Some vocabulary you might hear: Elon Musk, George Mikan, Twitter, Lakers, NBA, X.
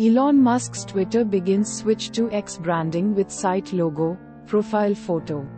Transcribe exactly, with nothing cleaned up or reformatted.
Elon Musk's Twitter begins switch to X branding with site logo, profile photo.